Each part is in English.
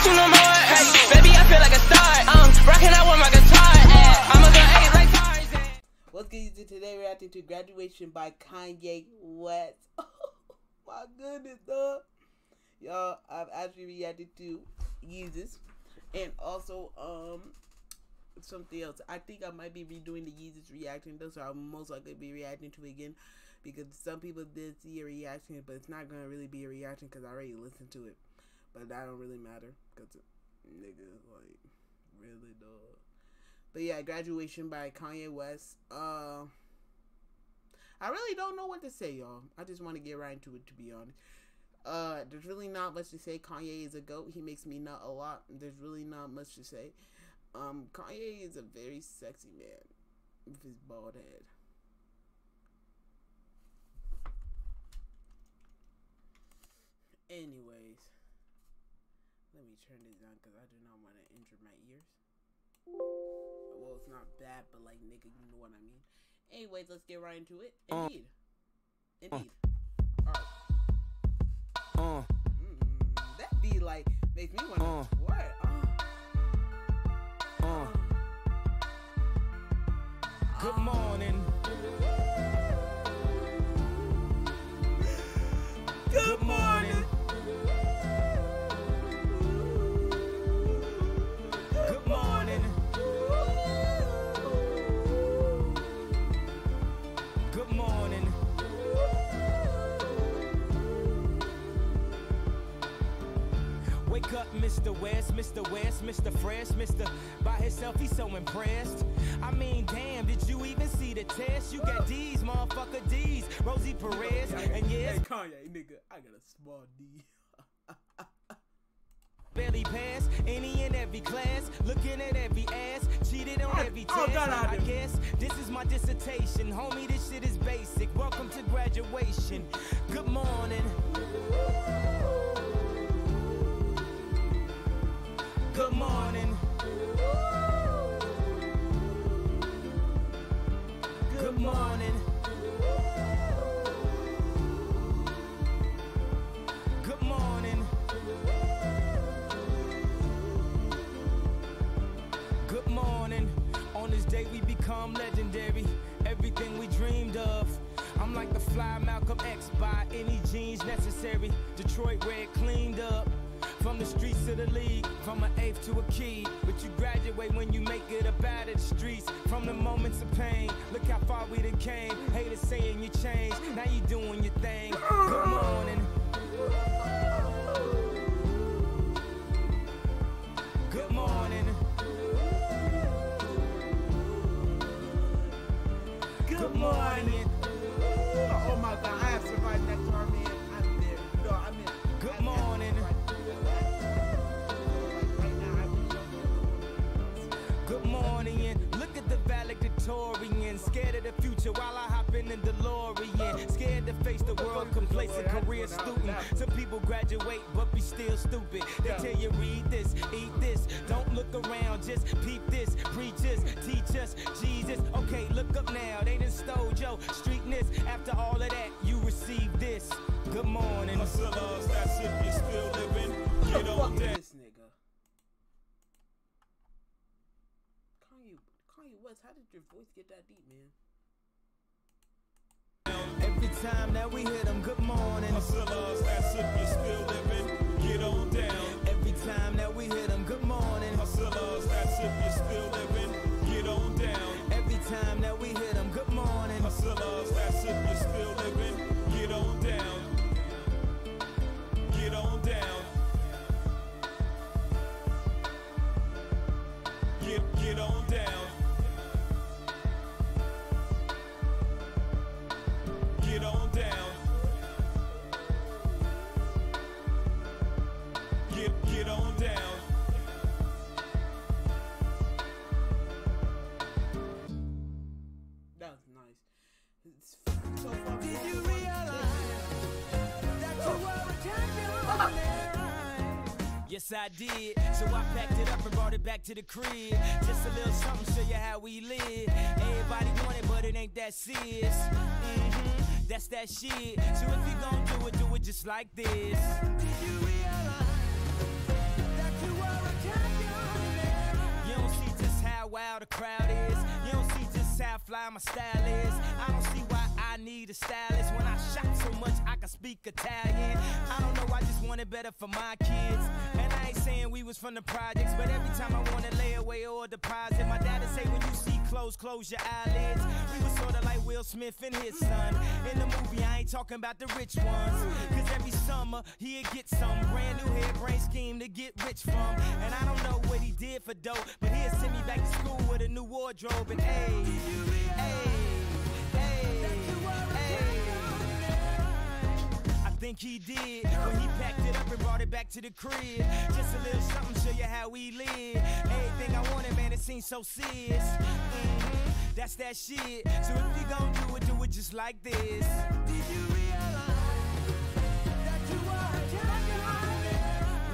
want you no more. Ay, baby, I feel like a star. Rocking out with my guitar. Ay, I'm a girl, ain't like Tarzan. What's good, YouTube? Today we're acting to Graduation by Kanye West. Oh my goodness, dog. Y'all, I've actually reacted to Yeezys and also something else. I think I might be redoing the Yeezys reacting though, so I'll most likely be reacting to it again because some people did see a reaction, but it's not gonna really be a reaction because I already listened to it. But that don't really matter because niggas like really dog. But yeah, Graduation by Kanye West. I really don't know what to say, y'all. I just want to get right into it, to be honest. There's really not much to say. Kanye is a goat. He makes me nut a lot. There's really not much to say. Kanye is a very sexy man with his bald head. Anyways, let me turn this down because I do not want to injure my ears. Well, it's not bad, but like, nigga, you know what I mean. Anyways, let's get right into it. Indeed. Indeed. Alright. That be like, makes me want to swear. Good morning. Good morning. Good morning. Good morning. Wake up, Mr. West, Mr. West, Mr. Fresh, Mr. By himself, he's so impressed. I mean, damn, did you even see the test? You got D's, motherfucker, D's. Rosie Perez, and yes. Hey, Kanye, nigga, I got a small D. Barely pass, any and every class, looking at every ass, cheated on every test. I guess this is my dissertation. Homie, this shit is basic. Welcome to graduation. Good morning. Good morning. Good morning. Good morning. Good morning. On this day we become legendary. Everything we dreamed of. I'm like the fly Malcolm X by any jeans necessary. Detroit red cleaned up. From the streets to the league, from an eighth to a key. But you graduate when you make it up out of the streets. From the moments of pain, look how far we done came. Haters saying you changed, now you doing your thing. Good morning. Good morning. Good morning. Oh my God, I have survived that to our man. I'm there. No, I'm in. Good morning. Good morning, look at the valedictorian, scared of the future while I hop in the DeLorean, scared to face the world, complacent career student. Some people graduate but be still stupid. They tell you read this, eat this, don't look around, just peep this, preach this, teach us Jesus. Okay, look up now, they done stole your streetness. After all of that, you receive this. Good morning. Hustlers, that's if you're still living, you don't dare. How did your voice get that deep, man? Every time that we hit them, good morning. Hustlers, that's if you're still living, get on down. Every time that we hit them, good morning. Hustlers, that's if you're still living, get on down. Every time that we hit them, good morning. Hustlers, that's if you're still living, get on down. Get on down. Get on down. Yes, I did. So I packed it up and brought it back to the crib. Just a little something, show you how we live. Everybody want it, but it ain't that serious. That's that shit. So if you gon' do it just like this. Did you realize that you why I'm a stylist. I don't see why I need a stylist. When I shop so much, I can speak Italian. I don't know, I just wanted better for my kids. And I ain't saying we was from the projects, but every time I want to lay away or deposit, my daddy say when you see clothes, close your eyelids. We was sort of like Will Smith and his son. In the movie, I ain't talking about the rich ones. Cause every summer, he'd get some brand new harebrained scheme to get rich from. And I don't know what he did for dope, but he'd send me back to school with a new wardrobe. And hey, I think he did when he packed it up and brought it back to the crib. Just a little something, show you how we live. Everything I wanted, man, it seems so serious. That's that shit. So if you gon' do it just like this. Did you realize that you are a jackass?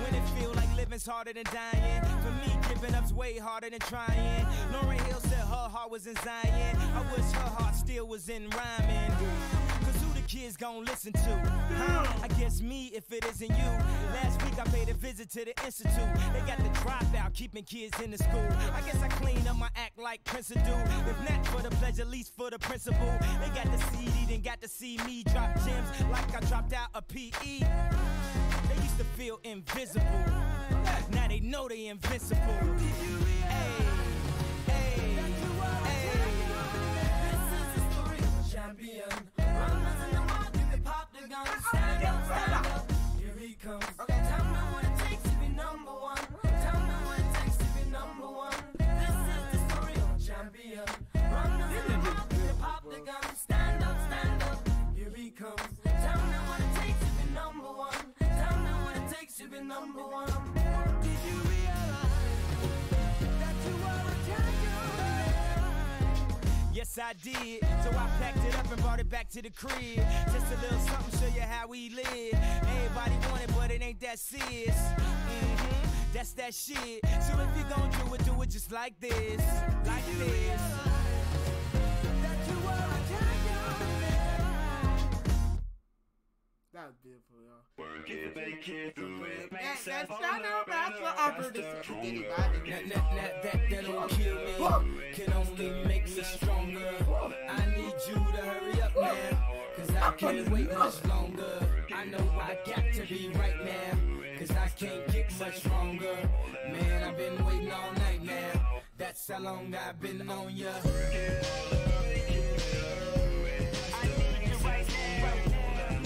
When it feel like living's harder than dying, for me giving up's way harder than trying. Lauryn Hill said her heart was in Zion. I wish her heart still was in rhyming. Cause who the kids gon' listen to? Huh? I guess me if it isn't you. Last week I paid a visit to the institute. They got the dropout keeping kids in the school. I guess I clean up my act like Prince do. If not for the pleasure, least for the principal. They got the CD, then got to see me drop gems like I dropped out a PE. They used to feel invisible. Now they know they invincible. Champion. Here he comes. Okay. Tell me what it takes to be number one. Tell me what it takes to be number one. This is the story of champion. Run the mouth, pop the gun. Stand up, stand up. Here he comes. Tell me what it takes to be number one. Tell me what it takes to be number one. Did you realize that you are a champion? Yes, I did. So I packed it up and brought it back to the crib. Just a little something, show you how we live. Everybody want it, but it ain't that serious. That's that shit. So if you gon' do it just like this. Like this. That you are a champion. That was beautiful, y'all. Work it, make it, do it, make sense. That's what I heard. That don't kill me. Can only make me stronger. I need you to hurry up, man. Cause I can't wait much longer. I know I got to be right now. Cause I can't get much stronger. Man, I've been waiting all night now. That's how long I've been on ya. I need you right now.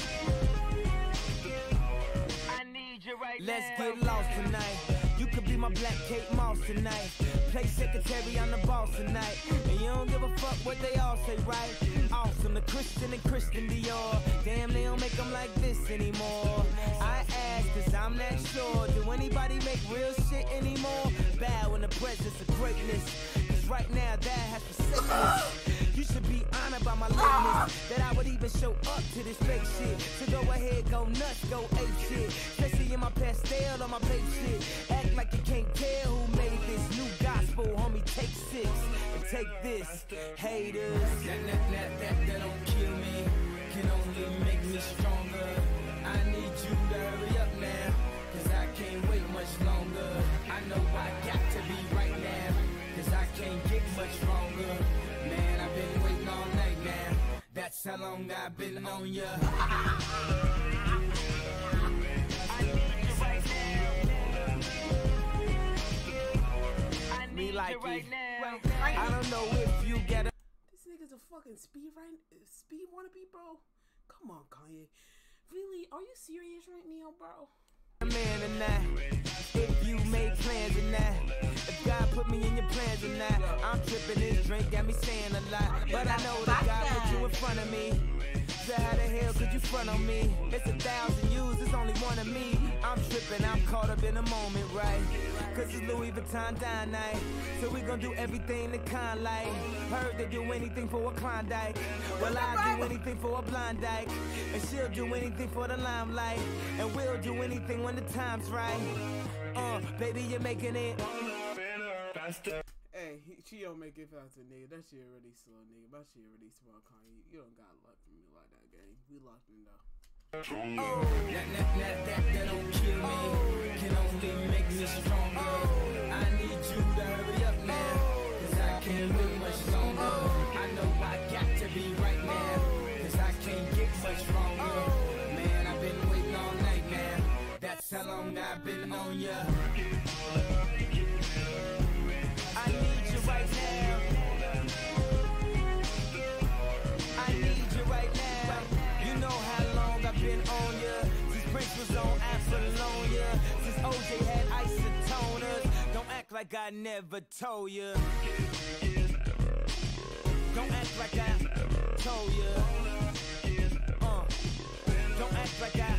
I need you right now. Let's get lost tonight. You could be my black Kate Moss tonight. Play secretary on the boss tonight. And you don't give a fuck what they all say, right? Awesome, the Christian and Christian Dior. Damn, they don't make them like this anymore. I ask cause I'm not sure. Do anybody make real shit anymore? Bow in the presence of greatness. Cause right now that has forsaken. You should be honored by my likeness. That I would even show up to this fake shit. So go ahead, go nuts, go ape shit. Especially in my pastel on my page shit. Act like you can't tell who made this new guy. Homie, take six and take this, haters. That don't kill me, can only make me stronger. I need you to hurry up now, cause I can't wait much longer. I know I got to be right now, cause I can't get much stronger. Man, I've been waiting all night now, that's how long I've been on ya. Like right now. I don't know if you get a. This nigga's a fucking speed wannabe, bro. Come on, Kanye. Really? Are you serious right now, bro? Man and that, if you made plans and that, if God put me in your plans and that, I'm tripping this drink, got me saying a lot, but I know that God put you in front of me. So how the hell could you front on me? It's 1,000 yous, it's only one of me. I'm tripping, I'm caught up in a moment, right? Cause it's Louis Vuitton dine night. So we gon' do everything the kind like. Heard they do anything for a Klondike. Well, I do anything for a blind dyke. And she'll do anything for the limelight. And we'll do anything when the time's right. Baby, you're making it. Hey, she don't make it faster, nigga. That shit already slow, nigga. My shit already small, Kanye. You don't got luck for me like that, gang. We locked in though. Oh, that don't kill me. Oh, can only make me stronger. Oh, I need you to hurry up now, cause I can't wait much longer. I know. how long I've been on ya. I need you right now. I need you right now. You know how long I've been on ya. Since Prince was on Apollo, since O.J. had isotoners. Don't act like I never told ya. Don't act like I told ya. Don't act like I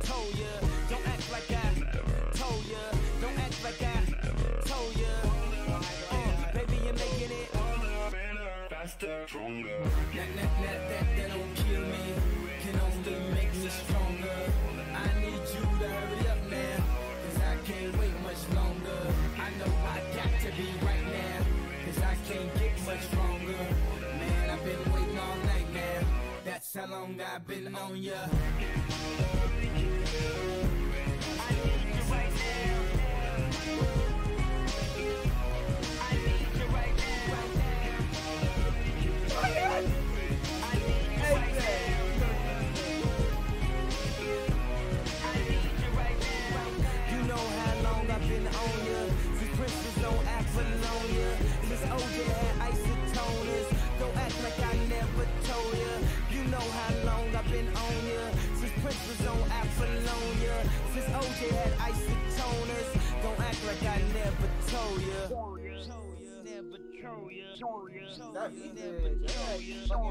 told ya. Don't act like I told ya. Don't act like I told ya. Baby, you're making it better, faster, stronger. That don't kill me. Can only make me stronger. I need you to hurry up now, 'cause I can't wait much longer. I know I got to be right now, 'cause I can't get much stronger. Man, I've been waiting all night now. That's how long I've been on ya. I need you right now. I need you right now. I need you right now. I need you right now. You know how long I've been on ya. Since Prince was on Apollonia. Since O.J. had isotoners. Don't act like I never told ya. You know how long I've been on ya. Since Prince was on Apollonia. Since O.J. had isotoners. Don't act like I never told ya. Never told ya. If you know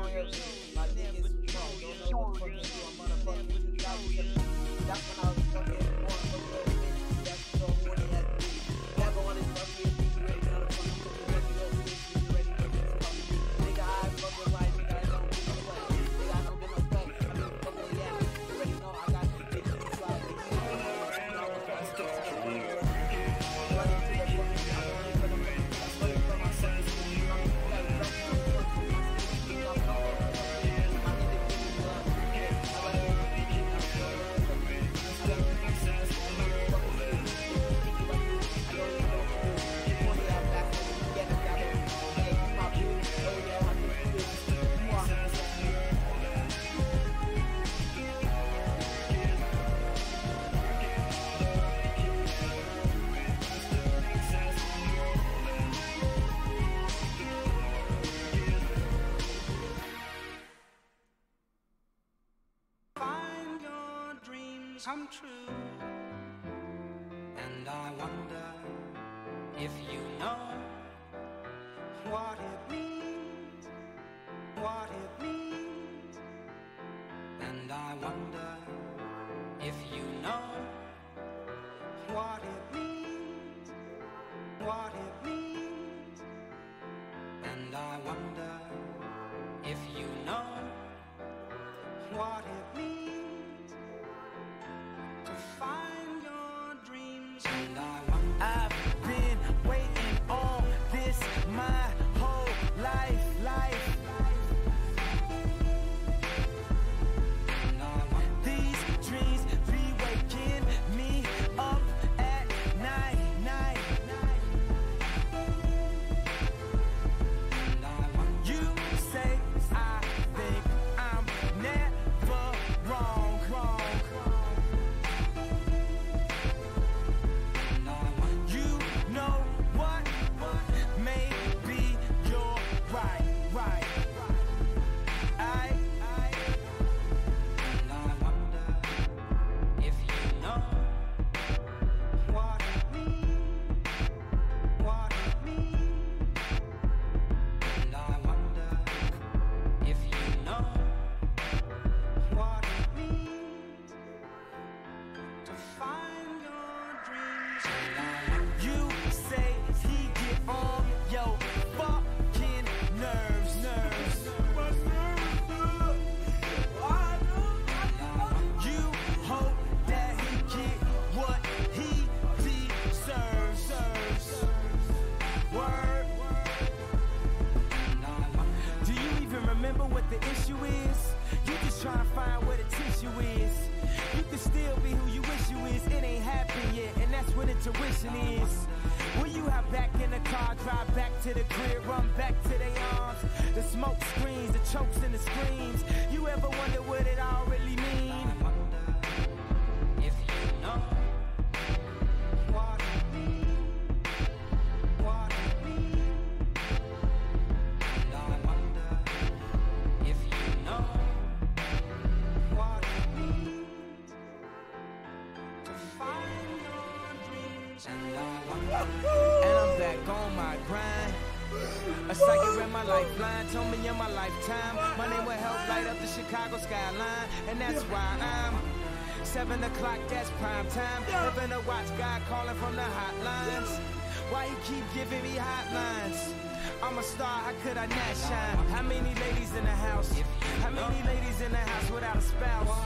And I'm back on my grind. A psychic read my lifeline, told me in my lifetime my name will help light up the Chicago skyline. And that's why I'm 7 o'clock, that's prime time. Living to watch God calling from the hotlines. Why you keep giving me hotlines? I'm a star, how could I not shine? How many ladies in the house? How many ladies in the house without a spouse?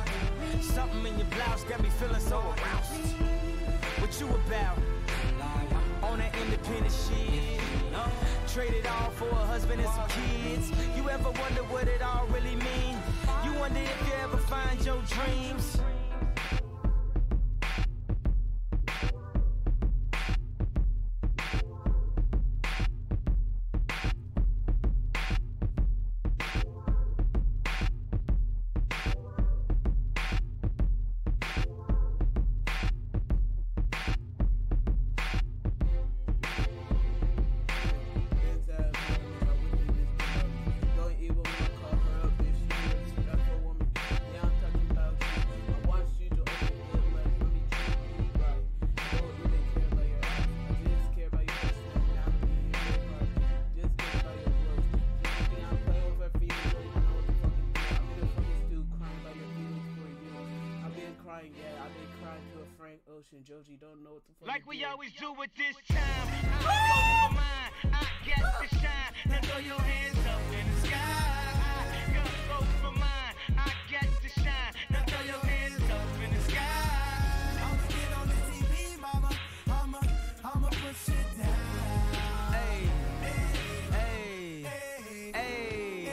Something in your blouse got me feeling so aroused. What you about? On that independent shit. Trade it all for a husband and some kids. You ever wonder what it all really means? You wonder if you ever find your dreams. Ocean, Joji, don't know what the fuck. Like we always do with this time. I go for mine, I got to shine. Now throw your hands up in the sky. I go for mine, I got to shine. Now throw your hands up in the sky. I'm scared on the TV, mama. I'ma push it down. Hey, hey, hey, hey,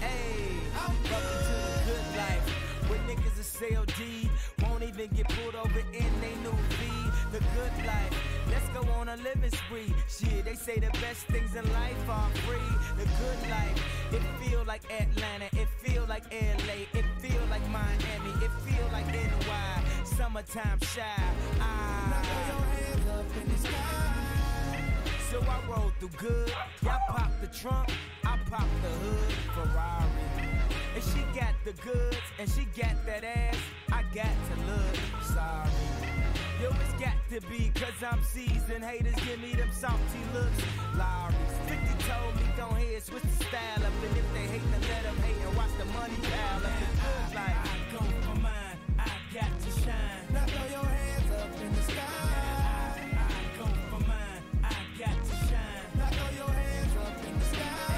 hey. I'm fucking to the good life. When niggas is COD, won't even get pulled over in they new V. The good life, let's go on a living spree. Shit, they say the best things in life are free. The good life, it feel like Atlanta, it feel like LA, it feel like Miami, it feel like NY. Summertime shy, now throw your hands up in the sky. So I roll through good, y'all pop the trunk, I pop the hood, Ferrari. And she got the goods, and she got that ass, I got to look sorry. Yo, it's got to be, cause I'm seasoned. Haters give me them salty looks. Laurie's 50 told me, don't hear switch the style up. And if they hate, then let them hate and watch the money pile up. It's good like I go for mine, I got to shine. Now throw your hands up in the sky. I go for mine, I got to shine. Now throw your hands up in the sky.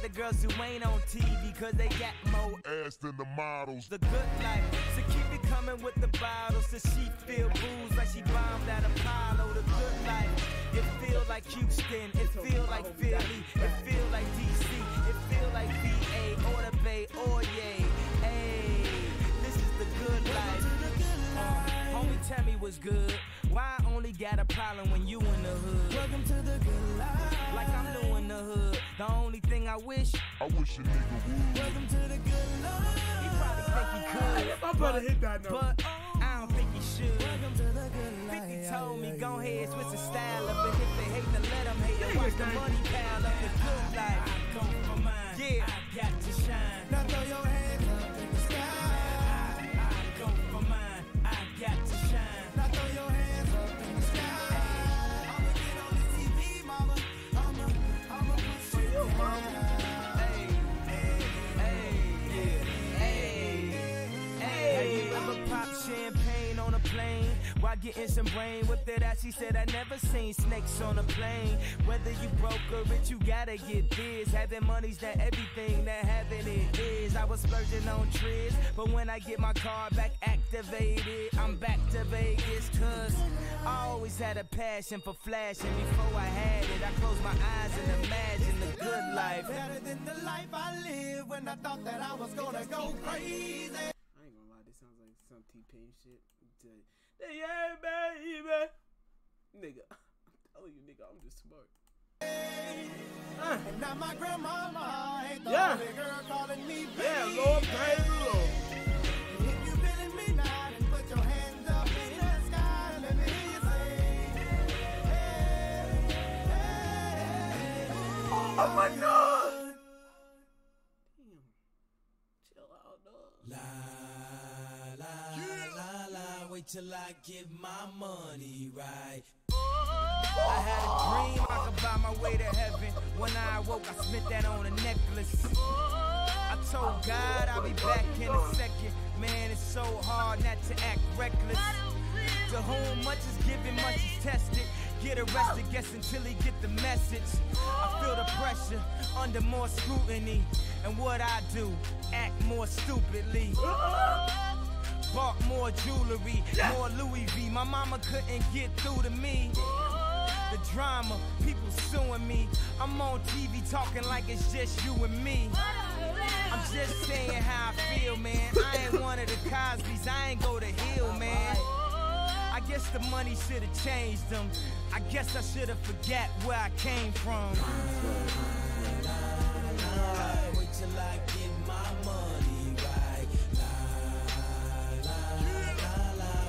The girls who ain't on TV, cause they got more ass than the models. The good life, so keep it coming with the bottles. So she feel booze like she bombed at Apollo. The good life, it feel like Houston, it feel like Philly, it feel like DC, it feel like VA, or the Bay, or yay. Ayy, this is the good life. Homie, tell me what's good. Why I only got a problem when you in the hood? Welcome to the good life. Like I'm doing the hood. The only thing I wish a nigga would. Welcome to the good life. He probably think he could. My brother hit that note. But I don't think he should. Welcome to the good life. 50 told me, go ahead, switch the style up. And if they hate, then let them hate. Watch the money pile up. The good life. I go for mine. Yeah. I got to shine. Now throw your hands up in the sky. I go for mine. I got to shine. Now throw your hands up in the sky. Champagne on a plane while getting some rain. Whipped it out, she said I never seen snakes on a plane. Whether you broke or rich, you gotta get this. Having money's not everything, that having it is. I was splurging on trips, but when I get my car back activated, I'm back to Vegas. Cause I always had a passion for flashing. Before I had it, I closed my eyes and imagined the good life. Better than the life I lived when I thought that I was gonna go crazy. Sounds like some T-Pain shit. Yeah, baby. Nigga, I'm telling you, nigga, I'm just smart. And now my grandmama ain't the only girl calling me baby. Yeah, Lord, baby, Lord. If you feeling me now, then put your hands up in the sky. Let me say, hey, hey, till I get my money right. I had a dream I could buy my way to heaven. When I awoke, I spent that on a necklace. I told God I'll be back in a second. Man, it's so hard not to act reckless. To whom much is given, much is tested. Get arrested, guess until he get the message. I feel the pressure, under more scrutiny. And what I do, act more stupidly. Bought more jewelry, more Louis V. My mama couldn't get through to me. The drama, people suing me. I'm on TV talking like it's just you and me. I'm just saying how I feel, man. I ain't one of the Cosbys, I ain't go to Hill, man. I guess the money should have changed them. I guess I should have forgot where I came from. Wait till I get my money right.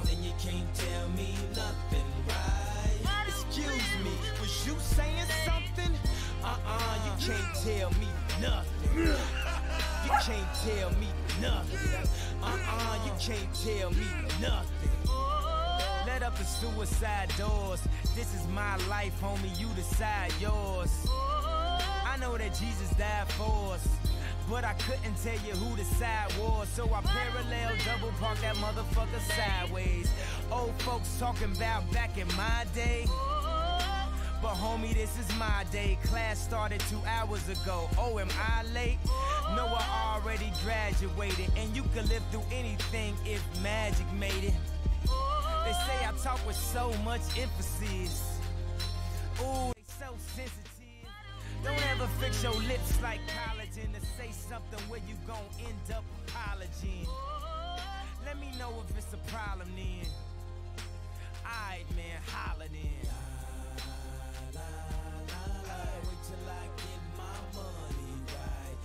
Then you can't tell me nothing right. Excuse me, was you saying something? You can't tell me nothing. You can't tell me nothing. You can't tell me nothing. Let up the suicide doors. This is my life, homie, you decide yours. I know that Jesus died for us, but I couldn't tell you who the side was. So I parallel double park that motherfucker sideways. Old folks talking about back in my day, but homie, this is my day. Class started 2 hours ago. Oh, am I late? No, I already graduated. And you could live through anything if magic made it. They say I talk with so much emphasis. Ooh, they so sensitive. Don't ever fix your lips like collagen to say something where you gon' end up apologizing. Let me know if it's a problem then. Alright, man, holla then. Wait till I get my money right.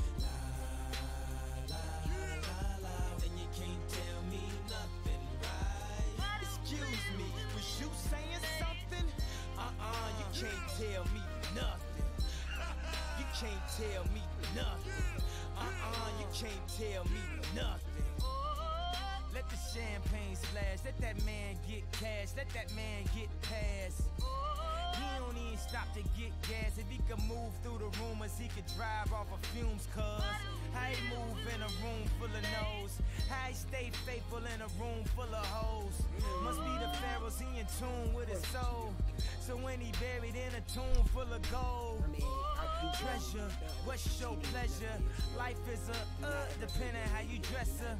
Then you can't tell me nothing right. Excuse me, was you saying something? You can't tell me nothing. You can't tell me nothing. You can't tell me nothing. Let the champagne splash, let that man get cash, let that man get past. He don't even stop to get gas. If he could move through the rumors, he could drive off of fumes, cuz. How he move in a room full of no's? How he stay faithful in a room full of hoes? Must be the pharaohs, he in tune with his soul. So when he buried in a tomb full of gold. Treasure, what's your pleasure? Life is a depending how you dress her.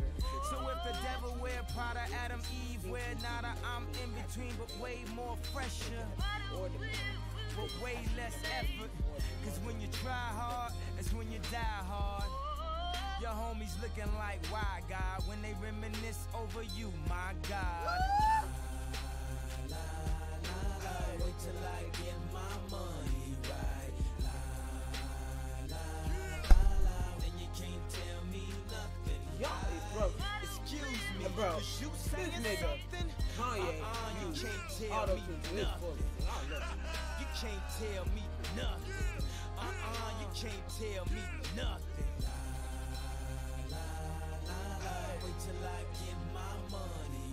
So if the devil wear Prada, Adam, Eve wear Nada, I'm in between but way more fresher. But way less effort. Cause when you try hard, it's when you die hard. Your homies looking like why God when they reminisce over you, my God. La, la, la, wait till I get my money right. La, la, la, then you can't tell me nothing. Y'all is broke. Excuse me, bro. You saying this nigga, something? Kanye, you can't tell me nothing. You can't tell me nothing. You can't tell me nothing. La, la, la, la. Wait till I get my money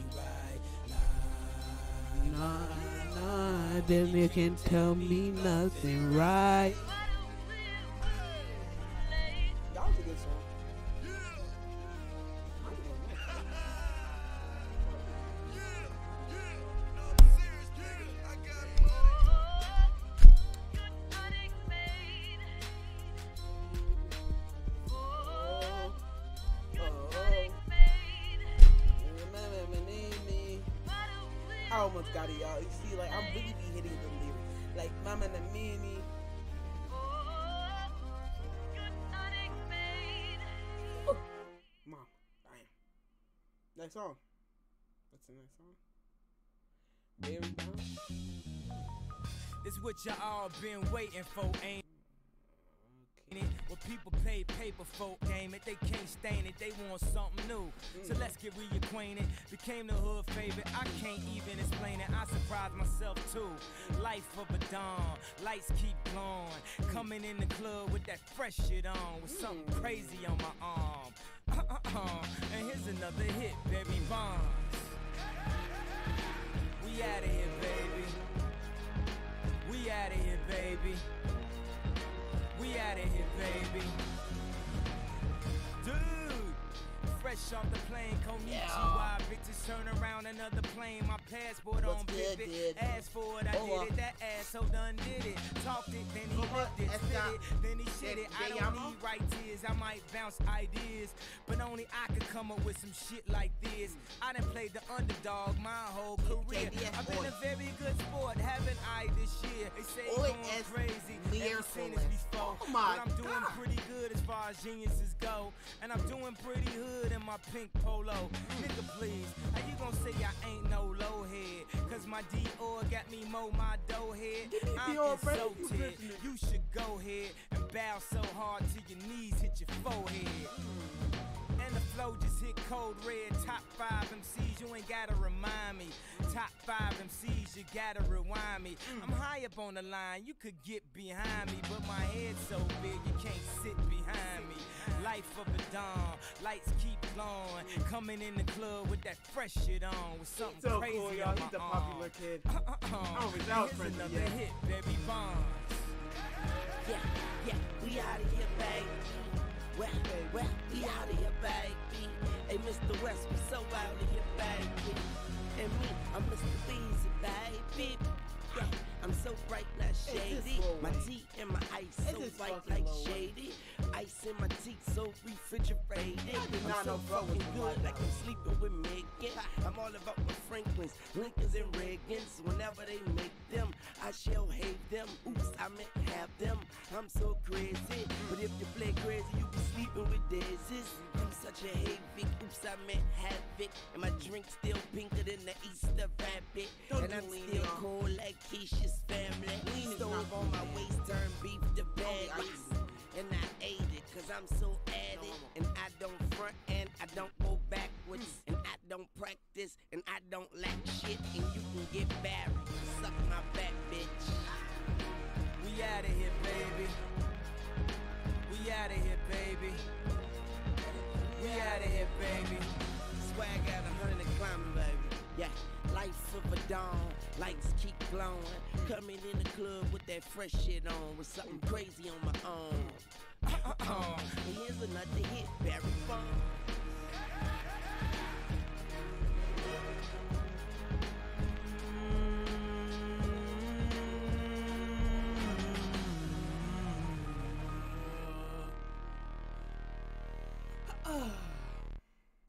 right. Nah, then you can tell me nothing, right? That was a good song. Next song. What's the next song? There we go. This what y'all been waiting for, ain't it? Well, people pay paper for, game it. They can't stain it. They want something new. So let's get reacquainted. Became the hood favorite. I can't even explain it. I surprised myself too. Life of a dawn. Lights keep glowing. Coming in the club with that fresh shit on. With something crazy on my arm. And here's another hit, baby Bonds. We out of here, baby. We out of here, baby. We out of here, baby. Dude, fresh off the plane, konnichiwa. Bitches turn around, another plane. My passport on vivid. Asked for it, I did it. That asshole done did it. Talked it, then he left it. Spit it, then he shit it. I don't need right tears. I might bounce ideas, but only I could come up with some shit like this. I done played the underdog my whole career. I've been a very good sport, haven't I this year? They say going crazy. Never seen this before. Oh my God. But I'm doing pretty good as far as geniuses go. And I'm doing pretty hood in my pink polo. Nigga, please, how you gonna say I ain't no low head? Cause my Dior got me mow my dough head. I'm insulted. You should go ahead and bow so hard till your knees hit your forehead. And the flow just hit code red. Top 5 MCs, you ain't gotta remind me. Top 5 MCs, you gotta rewind me. I'm high up on the line, you could get behind me, but my head's so big, you can't sit behind me. Life of a dawn, lights keep glowing. Coming in the club with that fresh shit on, with something so crazy cool, y'all. He's a popular kid. Oh, he's out for another hit, baby Bonds. Yeah, yeah, we out of here, baby. Well, we out of here, baby. Hey, Mr. West, we so out of here, baby. And me, I'm Mr. Beezy, baby. Yeah, I'm so bright, not shady. My tea and my ice so white like shady. Ice in my teeth so refrigerated. I'm so fucking good, like I'm sleeping with Megan. I'm all about my Franklins, Lincolns and Reagans. Whenever they make them, I shall hate them. Oops, I meant have them. I'm so crazy, but if you play crazy, you be sleeping with daisies. I'm such a havoc. Oops, I meant havoc. And my drink still pinker than the Easter rabbit. And I'm still cool like Keisha's family. We stove on my waist, turned beef to bad. And I ate it, cause I'm so at it. And I don't front and I don't go backwards. And I don't practice and I don't lack shit. And you can get buried, suck my back, bitch. We outta here, baby. We outta here, baby. We outta here, baby. Swag out 100 climbing, baby. Yeah. Life of a dawn, lights keep glowing. Coming in the club with that fresh shit on, with something crazy on my own. And here's another hit, Barry Bonds.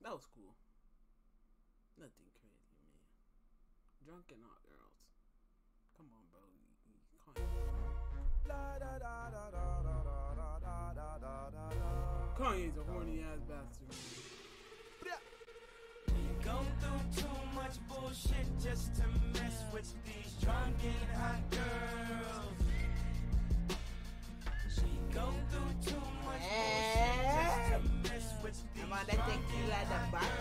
That was cool. Nothing crazy. Drunken hot girls. Come on, bro. Kanye's a horny ass bastard. You go through too much bullshit just to mess with these drunken hot girls. She go through too much bullshit just to mess with these drunken hot girls.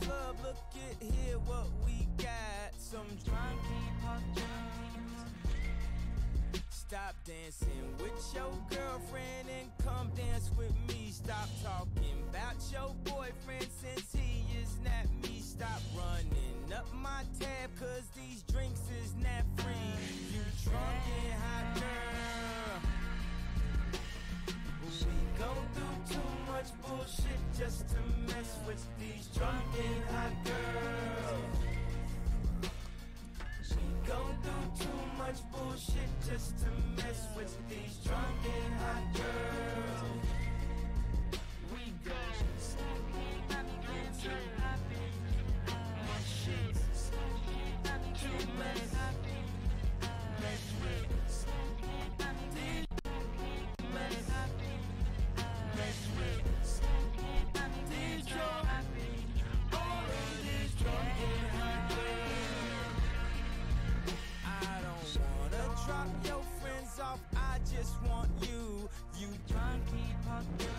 Club, look at here what we got. Some drunky punk jams. Stop dancing with your girlfriend and come dance with me. Stop talking about your boyfriend since he is not me. Stop running up my tab cause these drinks is not free. You drunk and hot girl. She go through too much bullshit just to mess with these drunken hot girls. She go through too much bullshit just to mess with these drunken hot girls. just want you, you junkie pucker.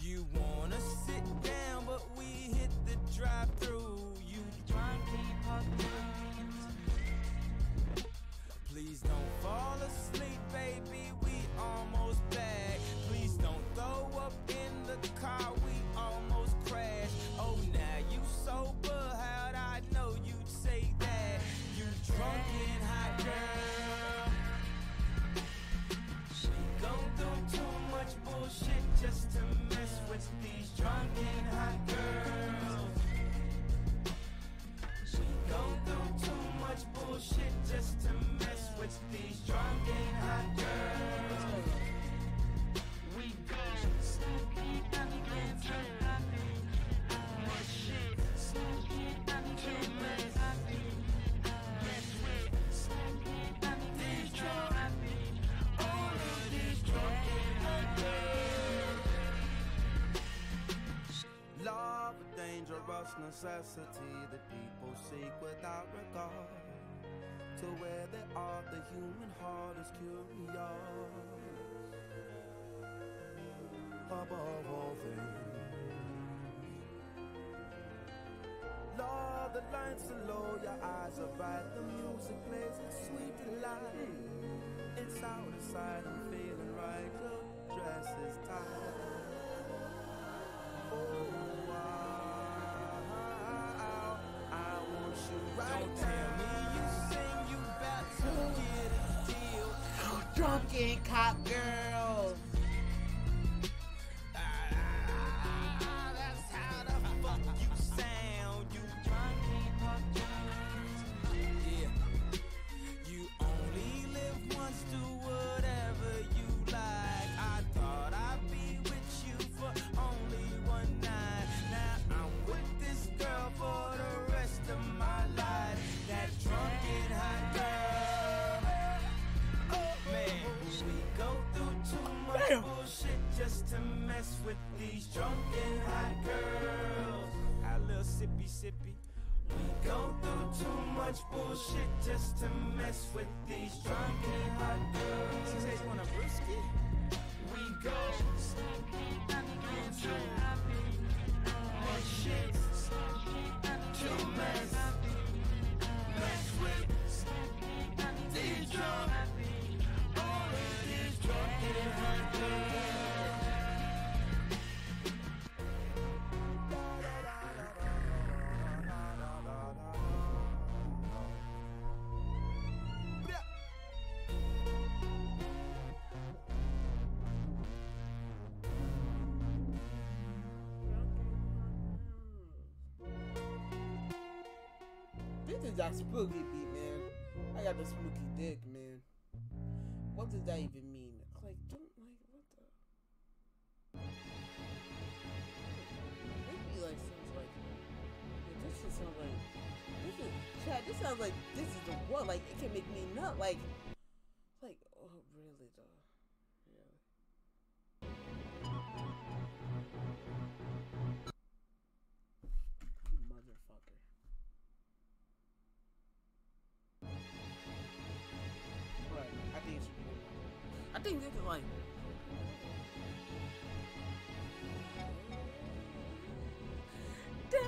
You wanna sit down, but we hit the drive-thru, you junkie pucker. Please don't fall asleep, baby, we almost back. Please don't throw up in the car, we almost crashed. Oh, now you sober, how'd I know you'd say that? You drunk and hot girl. She gon' do too much bullshit just to mess with these drunk and hot girls. She gon' do too much bullshit just to mess with these drunk and hot girls. We go sneaky, dummy, get drunk. Love, a dangerous necessity that people seek without regard to where they are. The human heart is curious above all things. Love, the lights are low, your eyes are bright, the music plays a sweet delight. It's out of sight, I'm feeling right, your dress is tight. Oh, right. Don't tell me you sing, you about to get a deal. Drunken cop girl. That's how the fuck you sound. You drunken cop girl. Yeah. You only live once, do whatever you like. I thought I'd be with you for only one night. Now I'm with this girl for the of my life, that drunken hot girl. Oh man, we go through too much bullshit just to mess with these drunken hot girls. A little sippy sippy. We go through too much bullshit just to mess with these drunken hot girls. She says, "Want a brisket?" We go sneaky, shit. That spooky beat, man. I got the spooky dick, man. What does that even mean? Like, don't, like, what the? Maybe like sounds like this just sounds like this is Chad. This sounds like this is the one. Like it can make me nut. Like oh really though. Yeah. You motherfucker. I think it should be good. I think they could like oh my God!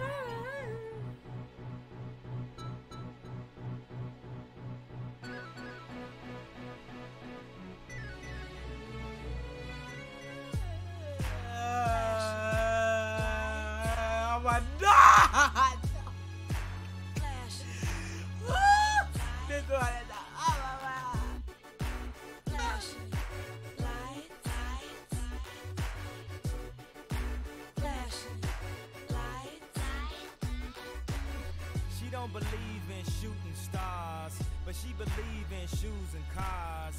But she believe in shoes and cars,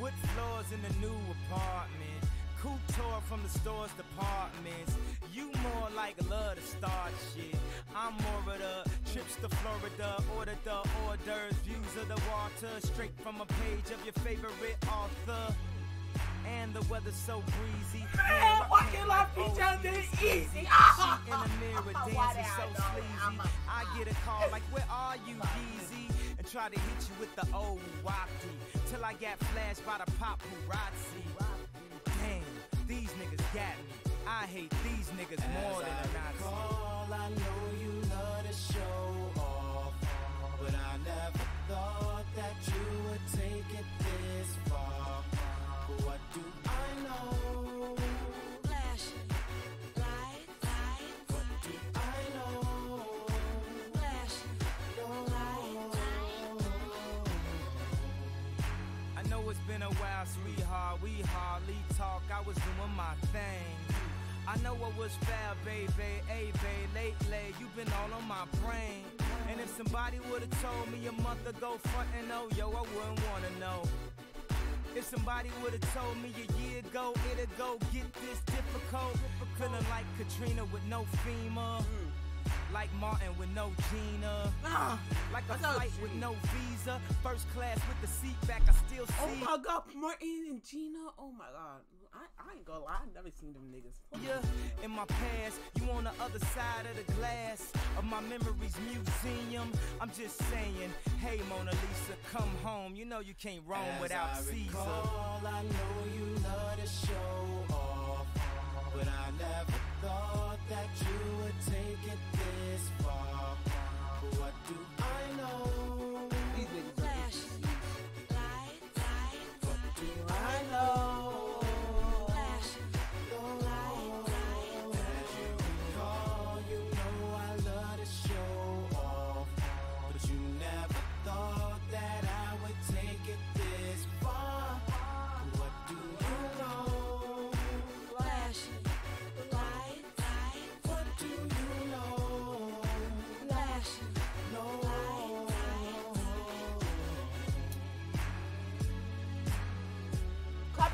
wood floors in the new apartment, couture from the store's departments. You more like love to start shit. I'm more of the trips to Florida, order the hors d'oeuvres, views of the water, straight from a page of your favorite author. and the weather's so breezy. Man, walking like PJ is easy. In the mirror, dancing so sleazy. I get a call like, where are you, Yeezy? And try to hit you with the old wacky till I got flashed by the paparazzi. Dang, these niggas got me. I hate these niggas more than a Nazi. All I know you love to show off, but I never thought that you would take it this far. What do I know? Flashing lights. What do I know? Flashing lights. I know it's been a while, sweetheart. We hardly talk. I was doing my thing. I know I was foul, baby, hey, babe, lately, you've been all on my brain. And if somebody would've told me a month ago, frontin' oh, yo, I wouldn't wanna know. If somebody would've told me a year ago, it'd go get this difficult. Feeling like Katrina with no FEMA, like Martin with no Gina, like a flight with no visa, first class with the seat back, I still see. Oh my God, Martin and Gina, oh my God. I ain't gonna lie, I've never seen them niggas. Yeah, in my past, you on the other side of the glass of my memories museum. I'm just saying, hey Mona Lisa, come home. You know you can't roam without Caesar. I know you love to show off, but I never thought that you would take it this far. What do I know? These niggas flashing lights. What do I know?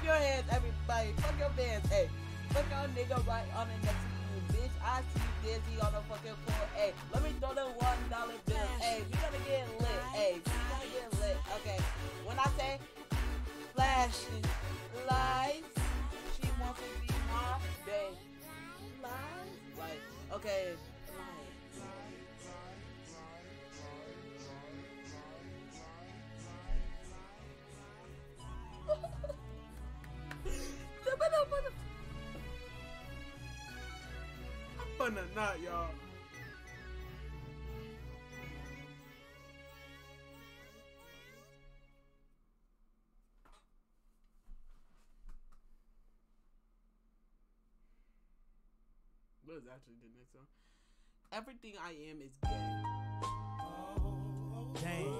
Your hands, everybody. Fuck your fans, hey. Fuck your nigga right on the next to you, bitch. I see Dizzy on the fucking floor, hey. Let me throw the $1 bill, hey. We gonna get lit, hey. We gonna get lit, okay. When I say flashing lights, she wants to be my babe. Lights, like, okay. I'm gonna not, y'all. What is actually the next song? Everything I am is gay. Oh,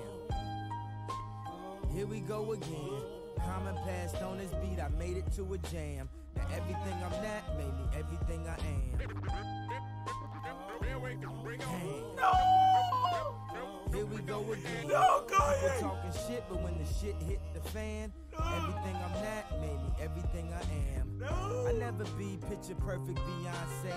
damn. Here we go again. Common passed on this beat, I made it to a jam. Now everything I'm not made me everything I am. No! Here we go again. No, Kanye! Talking shit, but when the shit hit the fan, no. Everything I'm not made me everything I am. No! I never be picture perfect Beyonce.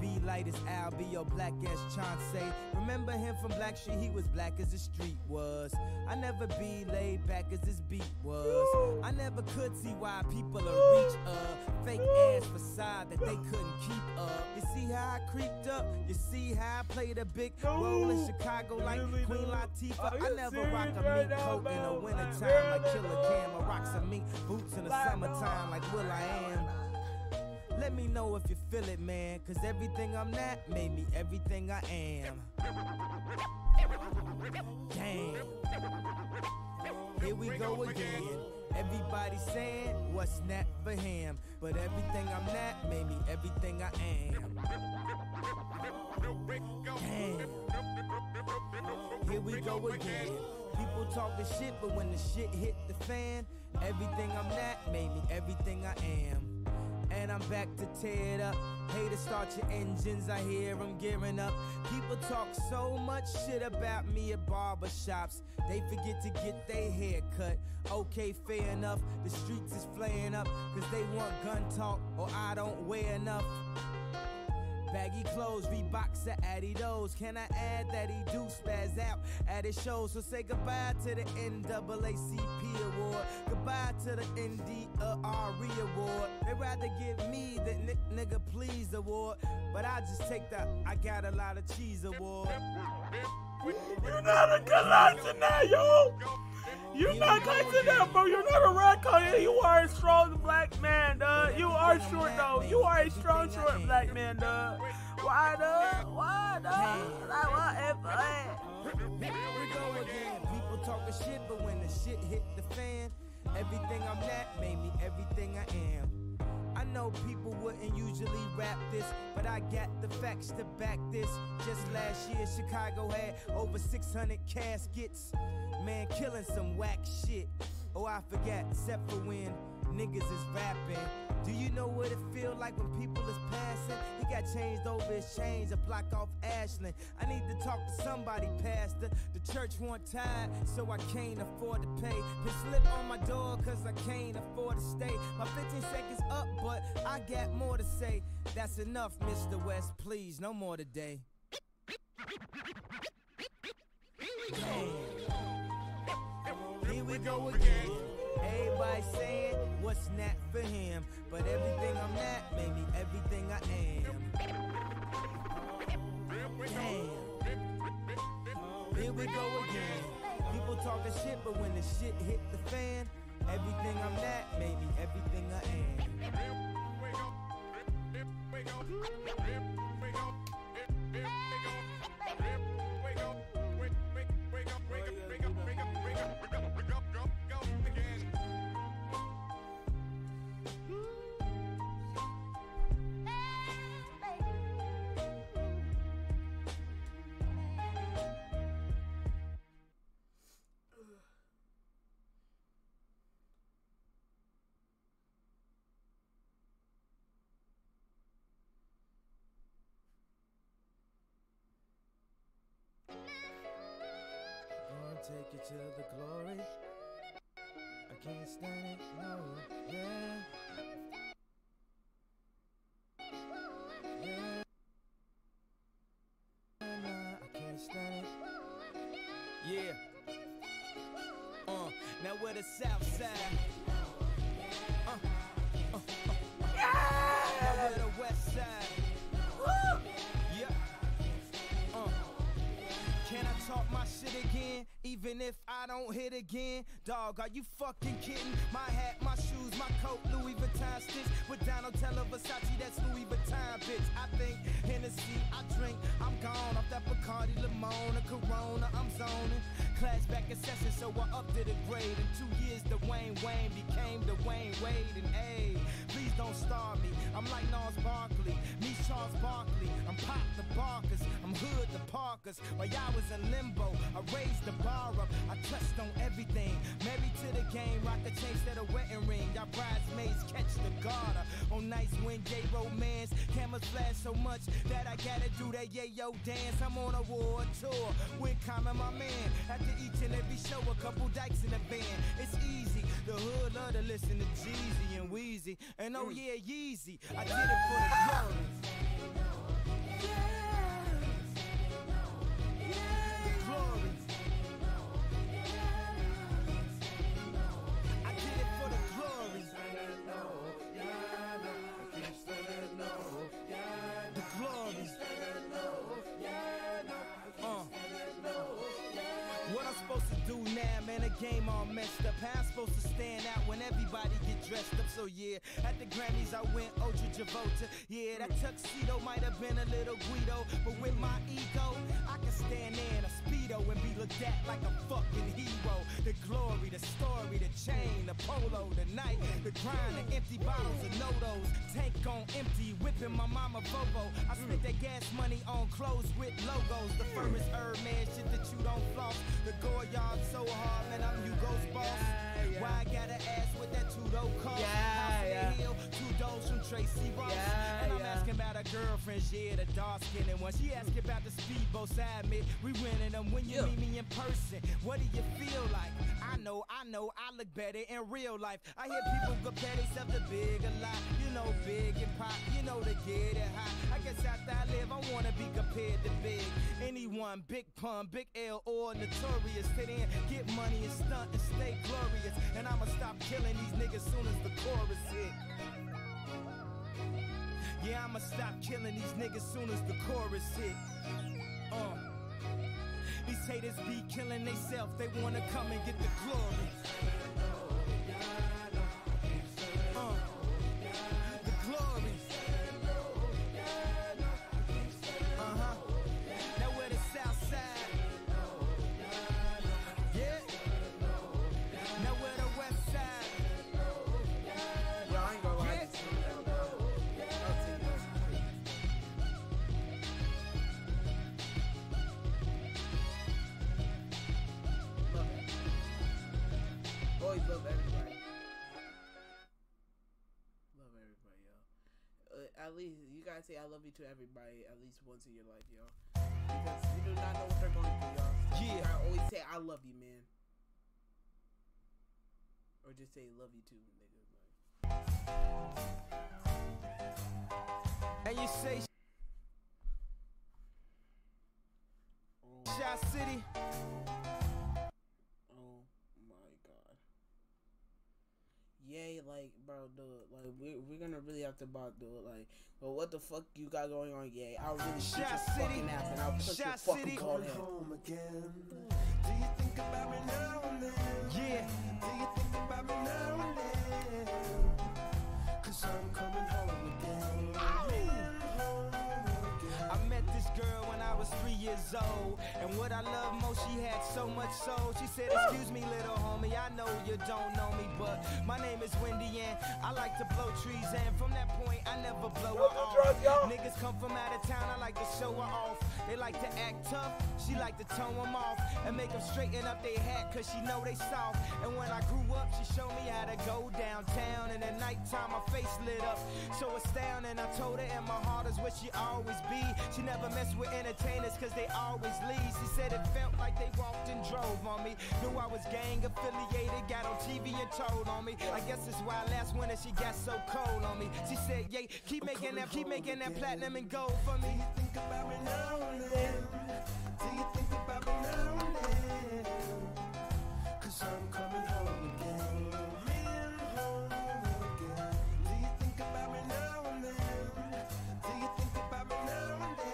Be light as Al, be your black ass Chauncey. Remember him from Black Street, he was black as the street was. I never be laid back as this beat was. Ooh. I never could see why people are reach up. Fake ass facade that they couldn't keep up. You see how I creeped up? You see how I played a big role in Chicago like really Queen Latifah? I never rock a meat coat in the wintertime like Killer Cam. I rock some meat boots in the summertime like Will.i.am. Let me know if you feel it, man, cause everything I'm not made me everything I am. Damn. Here we go again. Everybody saying what's not for him, but everything I'm not made me everything I am. Damn. Here we go again. People talking shit, but when the shit hit the fan, everything I'm not made me everything I am. And I'm back to tear it up. Haters, start your engines, I hear them gearing up. People talk so much shit about me at barbershops. They forget to get their hair cut. Okay, fair enough, the streets is flaring up, cause they want gun talk or I don't wear enough. baggy clothes, Reeboks or Adidas. Can I add that he do spaz out at his shows? So say goodbye to the NAACP award, goodbye to the NDRE award. They'd rather give me the nigga please award, but I just take the I got a lot of cheese award. You're not a galactic now, yo! You're not cutting that, bro. You're not a rat cutter. You are a strong black man, duh. You are short, though. You are a strong, short black man, duh. Why, duh? Why, duh? Like, what if I... Here we go again. People talking shit, but when the shit hit the fan, everything I'm at made me everything I am. I know people wouldn't usually rap this, but I got the facts to back this. Just last year, Chicago had over 600 caskets. Man, killing some whack shit. Oh, I forgot, except for when niggas is rapping. Do you know what it feel like when people is passing? He got changed over his change, a block off Ashland. I need to talk to somebody, pastor. The church won't tired, so I can't afford to pay. Put slip on my door, cause I can't afford to stay. My 15 seconds up, but I got more to say. That's enough, Mr. West, please, no more today. Go again. Everybody saying what's not for him, but everything I'm not made me everything I am. Damn. Here we go again. People talking shit, but when the shit hit the fan, everything I'm not made me everything I am. Take you to the glory. I can't stand it, no, yeah. Yeah. Nah, I can't stand it. Yeah. Now we're the south side. Now we're the west side. Woo! Yeah. Can I talk my shit again? Even if I don't hit again, dog, are you fucking kidding? My hat, my shoes, my coat, Louis Vuitton sticks. With Donald, tell her Versace, that's Louis Vuitton, bitch. I think Hennessy, I drink, I'm gone. Off that Bacardi, Limon, a Corona, I'm zoning. Class back in session, so I upped it a grade. In 2 years, the Wayne became the Wayne Wade. And hey, please don't starve me. I'm like Nas Barkley, me Charles Barkley. I'm Pop the Barkers, I'm Hood the Parkers. While y'all was in limbo, I raised the bar up. I trust on everything. Married to the game, rock the chain instead of wedding ring. Y'all bridesmaids catch the garter on nights when gay romance camouflage so much that I gotta do that yayo dance. I'm on a war tour with Common, my man. After each and every show, a couple dykes in the band. It's easy. The hood love to listen to Jeezy and Wheezy. And oh yeah, Yeezy. I did it for the girls. Game all messed up, how I'm supposed to stand out when everybody get dressed up, so yeah, at the Grammys I went ultra Travolta, yeah, that tuxedo might have been a little Guido, but with my ego, I can stand there in a Speedo and be looked at like a fucking hero, the glory, the story, the chain, the polo, the night, the grind, the empty bottles, the no-dos, tank on empty, whipping my mama Bobo, I spent that gas money on clothes with logos, the firmest man shit that you don't floss, the gore yard so hard, man, I'm Hugo's boss. Yeah, yeah. Why I gotta ask what that two-door cost? Yeah, yeah. Hill, 2 doors from Tracy Ross. And I'm asking about her girlfriends, yeah, the dark-skinned one. She asking about the speedboat side, mid. We winning them when you meet me in person. What do you feel like? I know, I look better in real life. I hear people compare themselves to Big a lot. You know, Big and Pop, you know they get it high. I guess after I live, I wanna be compared to Big. Anyone, Big Pun, Big L, or Notorious. Sit in, get money and stunt and stay glorious. And I'ma stop killing these niggas soon as the chorus hit. Yeah, I'ma stop killing these niggas soon as the chorus hit. These haters be killing theyself, they wanna come and get the glory. The glory. Now we're the south side. Yeah. Now we're the west side. Love everybody, y'all. At least you gotta say I love you to everybody at least once in your life, y'all. Because you do not know what they're going through, y'all. So yeah, I always say I love you, man. Or just say love you too, nigga. And you say Shot City. Oh my god. Yay, like, bro, dude, like, we're gonna really have to bop, dude, like, well, what the fuck you got going on, yay, I'll really shoot your fucking ass, and I'll push your fucking call in. Do you think about me now and then? Yeah. Do you think about me now and then? 'Cause I'm coming home again. I met this girl when I was 3 years old, and what I love most, she had so much soul. She said, excuse me, little homie, I know you don't know me, but my name is Wendy, and I like to blow trees, and from that point, I never blow her off. Niggas come from out of town, I like to show her off. They like to act tough, she like to tone them off, and make them straighten up their hat, 'cause she know they soft. And when I grew up, she showed me how to go downtown, and at nighttime, my face lit up, so astounding. I told her, and my heart is where she always be. She never messed with entertainers 'cause they always leave. She said it felt like they walked and drove on me. Knew I was gang affiliated, got on TV and told on me. I guess it's why last winter she got so cold on me. She said, yeah, keep making that platinum and gold for me. Do you think about me now and then? Do you think about me now and then? 'Cause I'm coming home again. Do you think about me now and then? Do you think about me now and then?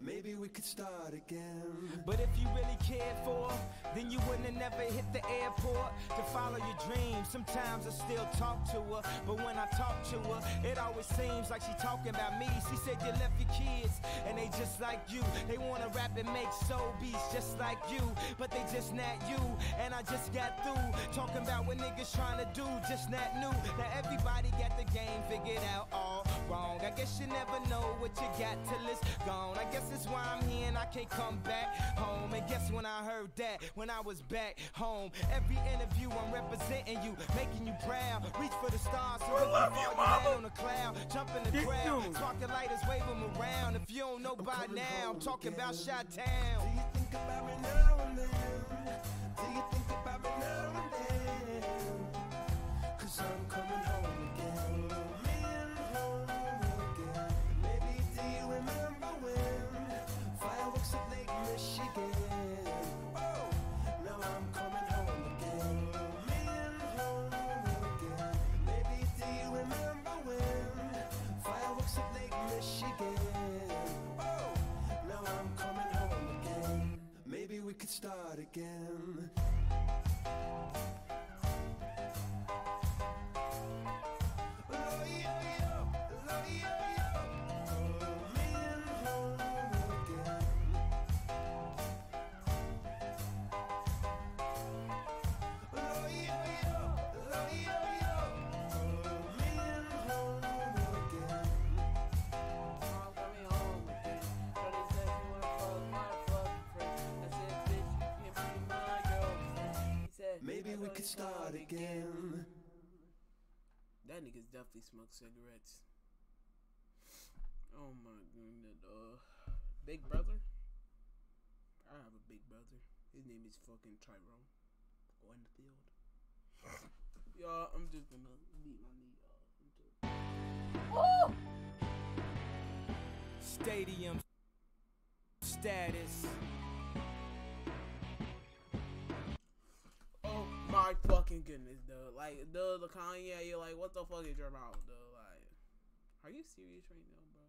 Maybe we could start again. But if you really cared for her, then you wouldn't have never hit the airport to follow your dreams. Sometimes I still talk to her, but when I talk to her, it always seems like she talking about me. She said you left your kids, and they just like you. They wanna rap and make soul beats just like you, but they just not you. And I just got through talking about what niggas trying to do, just not new. Now everybody got the game figured out all wrong. I guess you never know what you got till it's gone. I guess that's why I'm here and I can't come back home. And guess when I heard that, when I was back home. Every interview I'm representing you, making you proud. Reach for the stars, so love you, mama. On the cloud, jump in the crowd, talk the lighters, wave them around. If you don't know by now, I'm talking about Chi-Town. Do you think about me now and then? Do you think about me now and then? 'Cause I'm coming home again. Maybe do you remember when? Fireworks of Lake Michigan. Oh, now I'm coming home again. Home again. Baby, do you remember when? Fireworks of Lake Michigan. Oh, now I'm coming home again. Maybe we could start again. could start again. That nigga's definitely smoked cigarettes. Oh my goodness. Big brother? I have a big brother. His name is fucking Tyrone. Go in the field. Y'all, I'm just gonna beat my knee off into it. Stadium status. Oh my fucking goodness, dude. Like, dude, the Kanye, you're like, what the fuck is your about, dude? Like, are you serious right now, bro?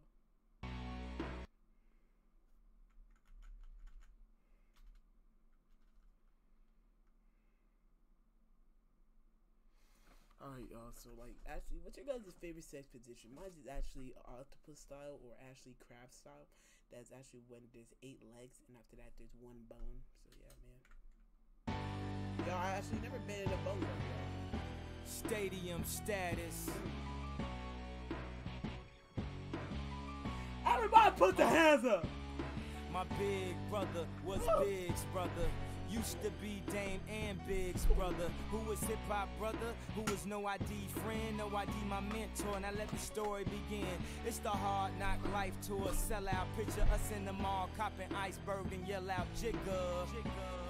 Alright, y'all, so, like, actually, what's your guys' favorite sex position? Mine is actually octopus style or actually crab style. That's actually when there's 8 legs and after that there's 1 bone. So, yeah, man. Y'all, I actually never been in a bone before. Stadium status. Everybody put their hands up! My big brother was Big's brother. Used to be Dame and Big's brother. Who was hip-hop brother? Who was no ID friend? No ID my mentor, and I let the story begin. It's the hard knock life tour sellout. Picture us in the mall, copping iceberg and yell out jigger.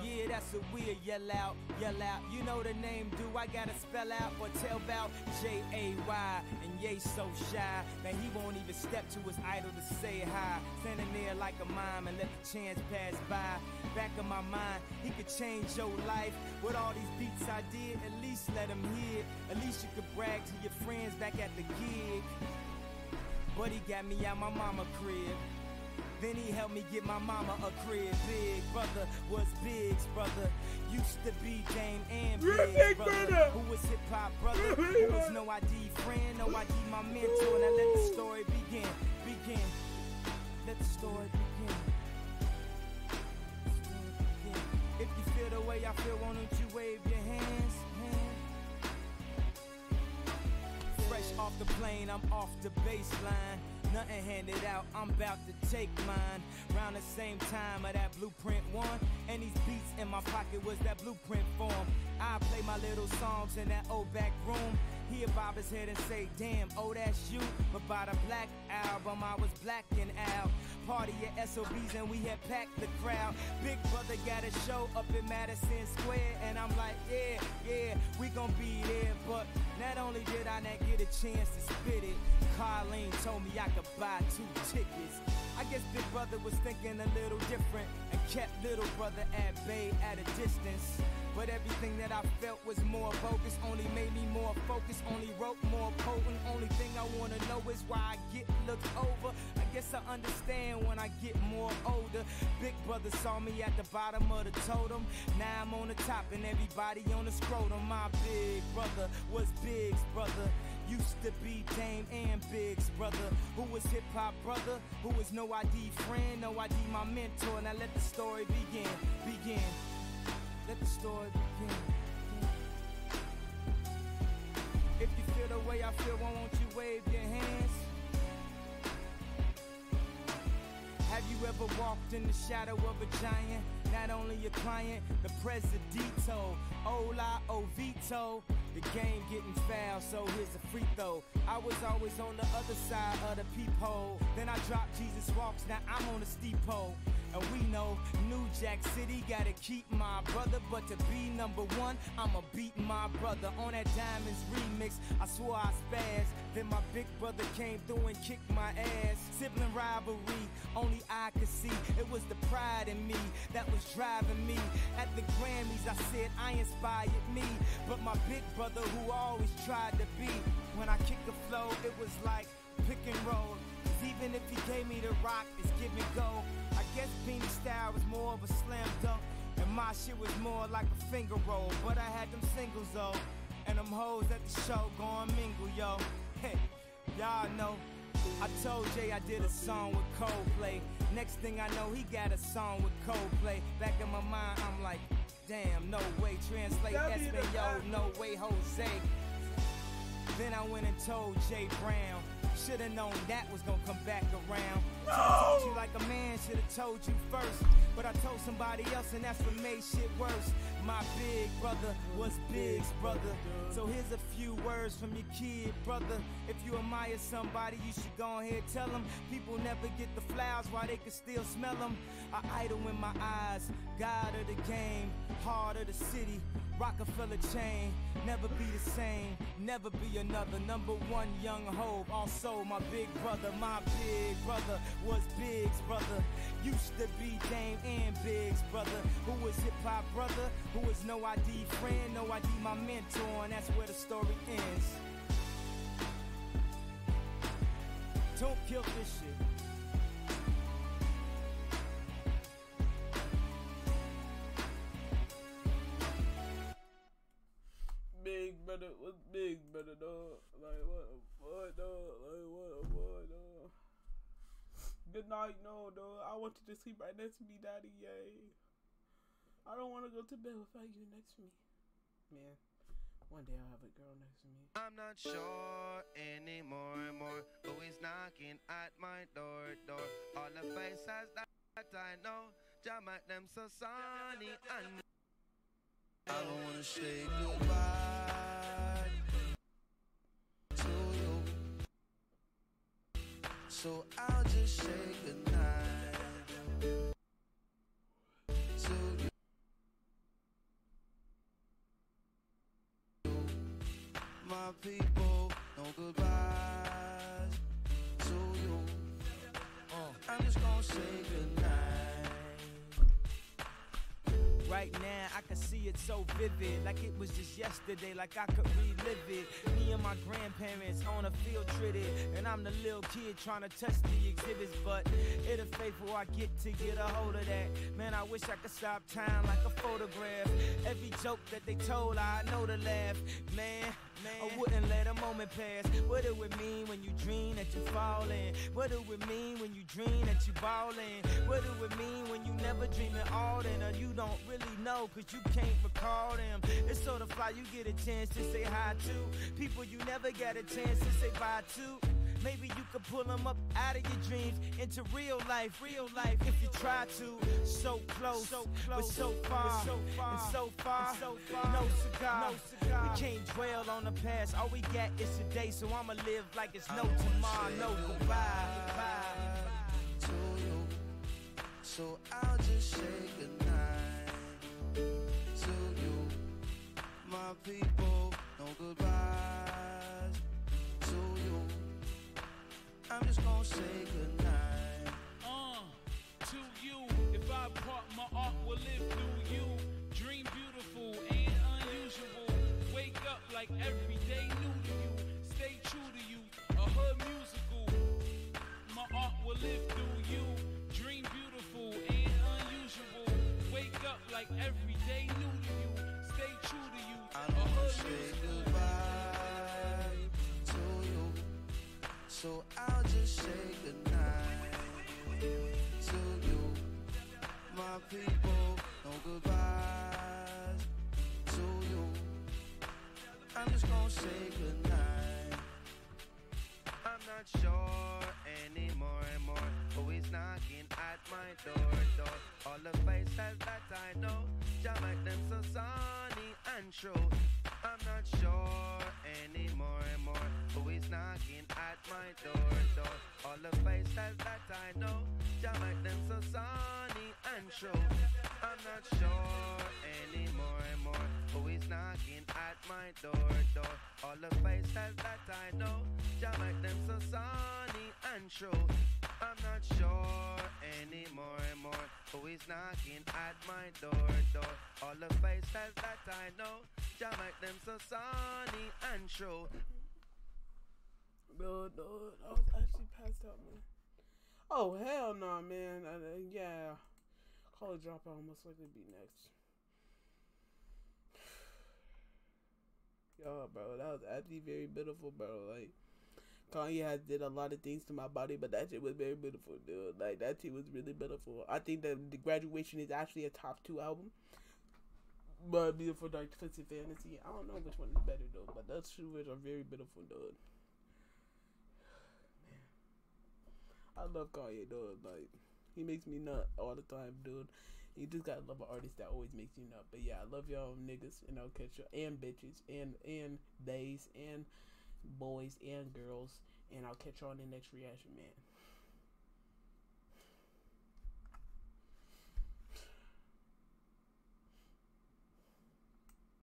Yeah, that's a weird yell out, yell out. You know the name, do I gotta spell out or tell about J-A-Y? And yay so shy that he won't even step to his idol to say hi. Standing there like a mime and let the chance pass by. Back of my mind, he could change your life. With all these beats I did, at least let him hear. At least you could brag to your friends back at the gig. But he got me out my mama crib. Then he helped me get my mama a crib. Big brother was Big's brother. Used to be Dame and Big's brother. Who was hip-hop brother? Who was no ID friend? No ID my mentor. And I let the story begin. Begin. Let the story begin. If you feel the way I feel, why don't you wave your hands? Fresh off the plane, I'm off the baseline. Nothing handed out, I'm about to take mine. Round the same time of that blueprint one. And these beats in my pocket was that blueprint form. I play my little songs in that old back room. He'll bob his head and say, damn, oh, that's you. But by the black album, I was blacking out. Party at SOBs and we had packed the crowd. Big brother got a show up in Madison Square. And I'm like, yeah, yeah, we gon' be there. But not only did I not get a chance to spit it, Carlene told me I could buy 2 tickets. I guess big brother was thinking a little different and kept little brother at bay at a distance. But everything that I felt was more bogus, only made me more focused, only wrote more potent. Only thing I wanna know is why I get looked over. I guess I understand when I get more older. Big brother saw me at the bottom of the totem. Now I'm on the top and everybody on the scrotum. My big brother was Big's brother. Used to be Dame and Big's brother. Who was hip-hop brother? Who was no ID friend? No ID my mentor. And I let the story begin, begin. Let the story begin. If you feel the way I feel, why won't you wave your hands? Have you ever walked in the shadow of a giant? Not only a client, the presidito. Hola, Ovito. The game getting foul, so here's a free throw. I was always on the other side of the peephole. Then I dropped Jesus Walks, now I'm on a steep pole. And we know New Jack City gotta keep my brother. But to be number one, I'ma beat my brother. On that Diamonds remix, I swore I spazzed. Then my big brother came through and kicked my ass. Sibling rivalry, only I could see. It was the pride in me that was driving me. At the Grammys, I said I inspired me. But my big brother, who always tried to be, when I kicked the flow, it was like pick and roll. Cause even if he gave me the rock, it's give and go. I guess Beanie style was more of a slam dunk, and my shit was more like a finger roll. But I had them singles, though, and them hoes at the show going mingle, yo. Hey, y'all know. I told Jay I did a song with Coldplay. Next thing I know, he got a song with Coldplay. Back in my mind, I'm like, damn, no way. Translate Espanol, no way, Jose. Then I went and told Jay Brown. Shoulda known that was gonna come back around. No! I told you like a man, shoulda told you first. But I told somebody else and that's what made shit worse. My big brother was Big's brother. So here's a few words from your kid brother. If you admire somebody, you should go ahead and tell them. People never get the flowers while they can still smell them. An idol in my eyes, God of the game, heart of the city, Rockefeller chain. Never be the same, never be another. Number one young hope, also my big brother. My big brother was Big's brother. Used to be Dame and Big's brother. Who was hip-hop brother, who was no ID friend, no ID my mentor, and that's where the story ends. Don't kill this shit. Big brother was Big brother, dog. Like, what a boy, dog. Like, what a boy, dog. Good night, no, dog. I want you to sleep right next to me, daddy, yay. I don't want to go to bed without you next to me. Man, one day I'll have a girl next to me. I'm not sure anymore. Who is knocking at my door? All the faces that I know. Jam at them so sunny and... I don't wanna say goodbye to you, so I'll just say goodnight to you. My people, no goodbyes to you. I'm just gonna say goodnight. Right now, I can see it so vivid, like it was just yesterday, like I could relive it. Me and my grandparents on a field trip, and I'm the little kid trying to touch the exhibits, but it'll faithful I get to get a hold of that. Man, I wish I could stop time like a photograph. Every joke that they told, I know to laugh. Man, I wouldn't let a moment pass. What do it mean when you dream that you fallin'? What do it mean when you dream that you ballin'? What do it mean when you never dream at all then, or you don't really know cause you can't recall them? It's sort of fly, you get a chance to say hi to people you never got a chance to say bye to. Maybe you could pull them up out of your dreams into real life if you try to. So close, but so far. No cigar. We can't dwell on the past. All we got is today, so I'ma live like it's no tomorrow, no goodbye to you. So I'll just say goodnight to you, my people. No goodbyes to you. I'm just gonna say goodnight to you. If I part, my art will live through you. Dream beautiful and unusual. Wake up like every day new to you. Stay true to you, a hood musical. My art will live through you. Dream beautiful and unusual. Wake up like every day new to you. Stay true to you, a hood musical. So I'll just say goodnight to you, my people. No goodbyes to you. I'm just gonna say goodnight. I'm not sure anymore. Who is knocking at my door? All the faces that I know, just make them so sunny and true. I'm not sure anymore. Who is knocking at my door? All the faces that I know, just make them so sunny and true. I'm not sure anymore. Who is knocking at my door? All the faces that I know, just make them so sunny and true. I'm not sure anymore. Who is knocking at my door? All the faces that I know, just make them so sunny and true. No, I was actually passed out, man. Oh, hell no, man. Yeah. College dropout will most likely be next. Yo, bro, that was actually very beautiful, bro. Like, Kanye has did a lot of things to my body, but that shit was very beautiful, dude. Like, that shit was really beautiful. I think that the Graduation is actually a top 2 album. But Beautiful Dark Twisted Fantasy, I don't know which one is better, though. But those two words are very beautiful, dude. Man, I love Kanye, dude. Like, he makes me nut all the time, dude. You just gotta love an artist that always makes you know. But yeah, I love y'all niggas, and I'll catch y'all, and bitches, and theys, and boys, and girls, and I'll catch y'all in the next reaction, man.